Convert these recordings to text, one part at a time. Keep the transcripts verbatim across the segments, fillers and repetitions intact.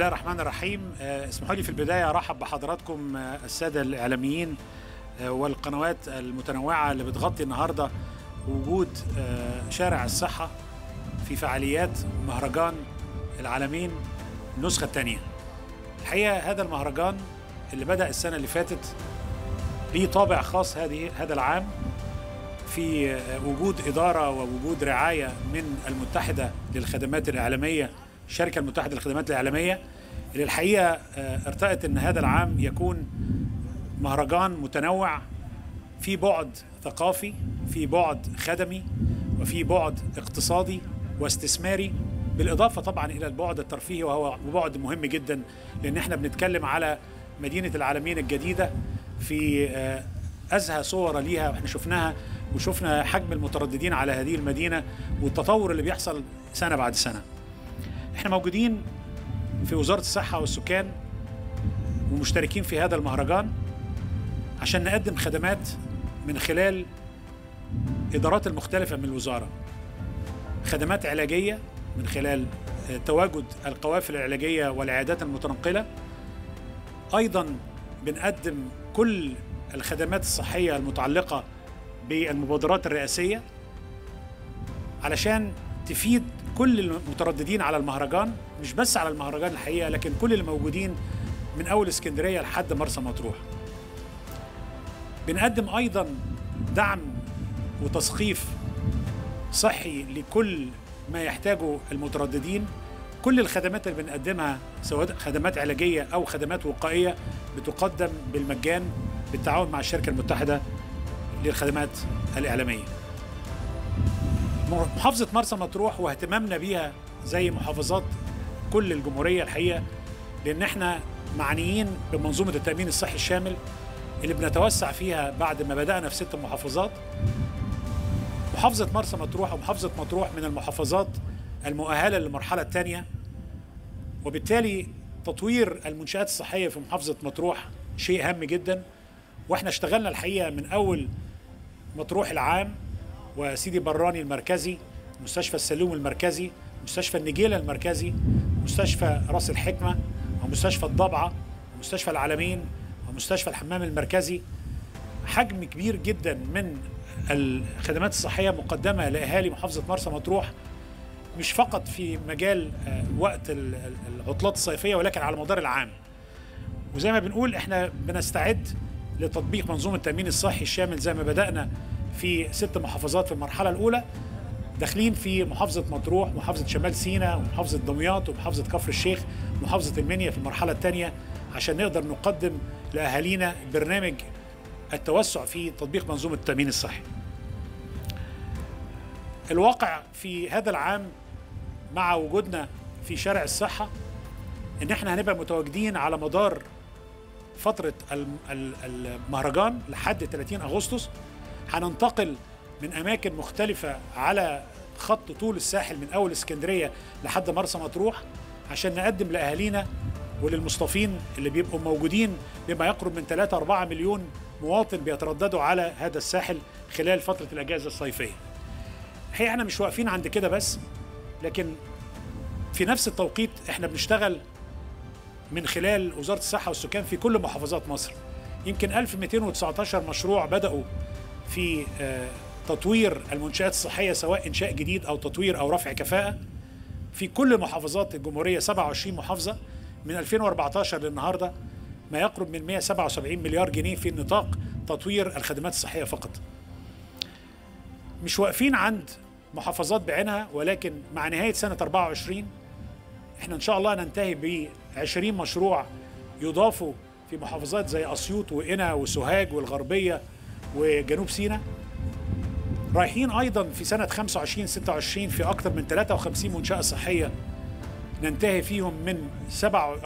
الله الرحمن الرحيم. اسمحوا لي في البداية أرحب بحضراتكم السادة الإعلاميين والقنوات المتنوعة اللي بتغطي النهاردة وجود شارع الصحة في فعاليات مهرجان العالمين النسخة الثانية. الحقيقة هذا المهرجان اللي بدأ السنة اللي فاتت ليه طابع خاص هذه هذا العام في وجود إدارة ووجود رعاية من المتحدة للخدمات الإعلامية، الشركة المتحدة للخدمات الإعلامية، اللي الحقيقة ارتأت أن هذا العام يكون مهرجان متنوع في بعد ثقافي، في بعد خدمي، وفي بعد اقتصادي واستثماري، بالإضافة طبعا إلى البعد الترفيهي، وهو بعد مهم جدا لأن احنا بنتكلم على مدينة العالمين الجديدة في أزهى صورة ليها. احنا شفناها وشفنا حجم المترددين على هذه المدينة والتطور اللي بيحصل سنة بعد سنة. احنا موجودين في وزارة الصحة والسكان ومشتركين في هذا المهرجان عشان نقدم خدمات من خلال إدارات المختلفة من الوزارة، خدمات علاجية من خلال تواجد القوافل العلاجية والعيادات المتنقلة، أيضا بنقدم كل الخدمات الصحية المتعلقة بالمبادرات الرئاسية علشان تفيد كل المترددين على المهرجان، مش بس على المهرجان الحقيقة لكن كل اللي موجودين من أول اسكندرية لحد مرسى مطروح. بنقدم أيضا دعم وتثقيف صحي لكل ما يحتاجه المترددين. كل الخدمات اللي بنقدمها سواء خدمات علاجية أو خدمات وقائية بتقدم بالمجان بالتعاون مع الشركة المتحدة للخدمات الإعلامية. محافظة مرسى مطروح واهتمامنا بيها زي محافظات كل الجمهورية الحقيقة، لأن احنا معنيين بمنظومة التأمين الصحي الشامل اللي بنتوسع فيها بعد ما بدأنا في ست محافظات. محافظة مرسى مطروح ومحافظة مطروح من المحافظات المؤهلة للمرحلة الثانية، وبالتالي تطوير المنشآت الصحية في محافظة مطروح شيء هام جدا. واحنا اشتغلنا الحقيقة من أول مطروح العام وسيدي براني المركزي، مستشفى السلوم المركزي، مستشفى النجيله المركزي، مستشفى راس الحكمه، ومستشفى الضبعه، ومستشفى العالمين، ومستشفى الحمام المركزي. حجم كبير جدا من الخدمات الصحيه مقدمه لاهالي محافظه مرسى مطروح، مش فقط في مجال وقت العطلات الصيفيه ولكن على مدار العام. وزي ما بنقول احنا بنستعد لتطبيق منظومه التامين الصحي الشامل زي ما بدانا في ست محافظات في المرحلة الأولى، داخلين في محافظة مطروح، محافظة شمال سيناء، ومحافظة دمياط، ومحافظة كفر الشيخ، ومحافظة المنيا في المرحلة الثانية، عشان نقدر نقدم لأهالينا برنامج التوسع في تطبيق منظومة التأمين الصحي. الواقع في هذا العام مع وجودنا في شارع الصحة إن إحنا هنبقى متواجدين على مدار فترة المهرجان لحد ثلاثين أغسطس. هننتقل من أماكن مختلفة على خط طول الساحل من أول اسكندرية لحد مرسى مطروح عشان نقدم لأهالينا وللمصطفين اللي بيبقوا موجودين بما يقرب من ثلاثة أربعة مليون مواطن بيترددوا على هذا الساحل خلال فترة الأجازة الصيفية. الحقيقة احنا مش واقفين عند كده بس، لكن في نفس التوقيت احنا بنشتغل من خلال وزارة الصحة والسكان في كل محافظات مصر. يمكن ألف ومئتين وتسعة عشر مشروع بدأوا في تطوير المنشآت الصحية سواء إنشاء جديد أو تطوير أو رفع كفاءة في كل محافظات الجمهورية، سبعة وعشرين محافظة من ألفين وأربعة عشر للنهاردة، ما يقرب من مئة وسبعة وسبعين مليار جنيه في نطاق تطوير الخدمات الصحية فقط. مش واقفين عند محافظات بعينها، ولكن مع نهاية سنة أربعة وعشرين احنا إن شاء الله ننتهي ب عشرين مشروع يضافوا في محافظات زي اسيوط وقنا وسوهاج والغربية وجنوب سيناء. رايحين أيضا في سنة خمسة وعشرين ستة وعشرين في أكثر من ثلاثة وخمسين منشأة صحية ننتهي فيهم من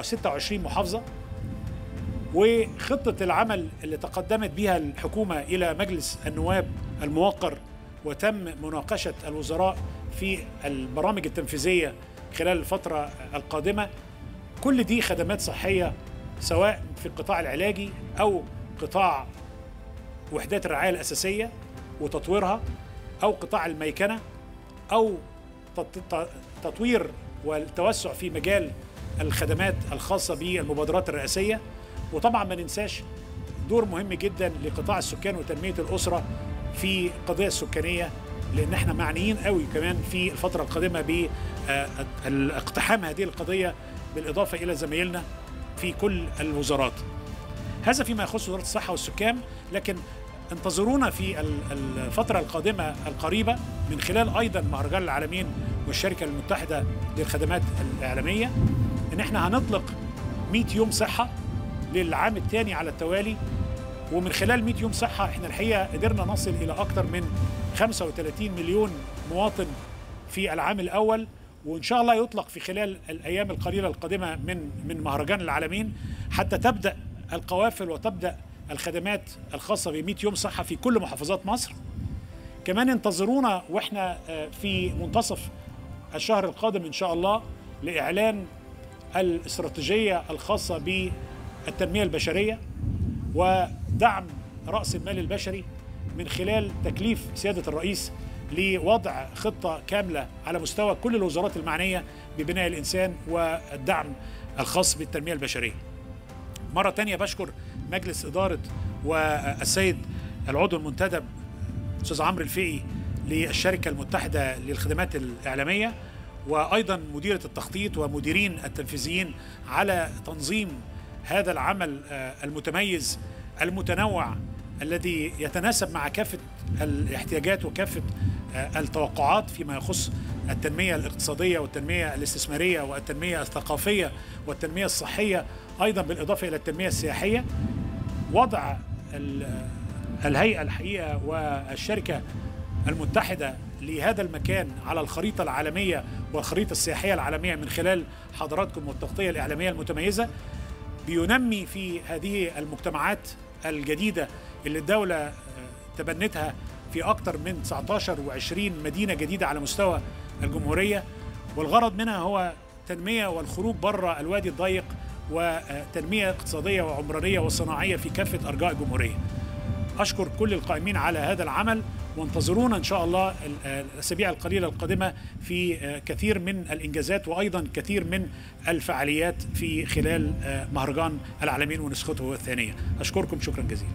ستة وعشرين محافظة. وخطة العمل اللي تقدمت بها الحكومة إلى مجلس النواب الموقر وتم مناقشة الوزراء في البرامج التنفيذية خلال الفترة القادمة، كل دي خدمات صحية سواء في القطاع العلاجي أو قطاع وحدات الرعاية الأساسية وتطويرها أو قطاع الميكنة أو تطوير والتوسع في مجال الخدمات الخاصة بالمبادرات الرئاسية. وطبعا ما ننساش دور مهم جدا لقطاع السكان وتنمية الأسرة في القضية السكانية، لأن احنا معنيين قوي كمان في الفترة القادمة باقتحام هذه القضية، بالإضافة إلى زمايلنا في كل الوزارات. هذا فيما يخص وزارة الصحة والسكان، لكن انتظرونا في الفترة القادمة القريبة من خلال أيضا مهرجان العالمين والشركة المتحدة للخدمات الإعلامية، إن احنا هنطلق مئة يوم صحة للعام الثاني على التوالي. ومن خلال مئة يوم صحة احنا الحقيقة قدرنا نصل إلى أكثر من خمسة وثلاثين مليون مواطن في العام الأول، وإن شاء الله يطلق في خلال الأيام القليلة القادمة من من مهرجان العالمين، حتى تبدأ القوافل وتبدأ الخدمات الخاصة ب مئة يوم صحة في كل محافظات مصر. كمان انتظرونا واحنا في منتصف الشهر القادم إن شاء الله لإعلان الاستراتيجية الخاصة بالتنمية البشرية ودعم رأس المال البشري، من خلال تكليف سيادة الرئيس لوضع خطة كاملة على مستوى كل الوزارات المعنية ببناء الإنسان والدعم الخاص بالتنمية البشرية. مرة تانية بشكر مجلس إدارة والسيد العضو المنتدب أستاذ عمرو الفقي للشركة المتحدة للخدمات الإعلامية، وأيضا مديرة التخطيط ومديرين التنفيذيين على تنظيم هذا العمل المتميز المتنوع الذي يتناسب مع كافة الاحتياجات وكافة التوقعات فيما يخص التنمية الاقتصادية والتنمية الاستثمارية والتنمية الثقافية والتنمية الصحية، أيضا بالإضافة إلى التنمية السياحية. وضع الهيئة الحقيقة والشركة المتحدة لهذا المكان على الخريطة العالمية والخريطة السياحية العالمية من خلال حضراتكم والتغطية الإعلامية المتميزة، بينمي في هذه المجتمعات الجديدة اللي الدولة تبنتها في أكثر من تسعة عشر وعشرين مدينة جديدة على مستوى الجمهورية، والغرض منها هو تنمية والخروج بره الوادي الضيق وتنمية اقتصادية وعمرانية وصناعية في كافة أرجاء الجمهورية. أشكر كل القائمين على هذا العمل، وانتظرونا إن شاء الله الأسابيع القليلة القادمة في كثير من الإنجازات وأيضا كثير من الفعاليات في خلال مهرجان العالمين ونسخته الثانية. أشكركم شكرا جزيلا.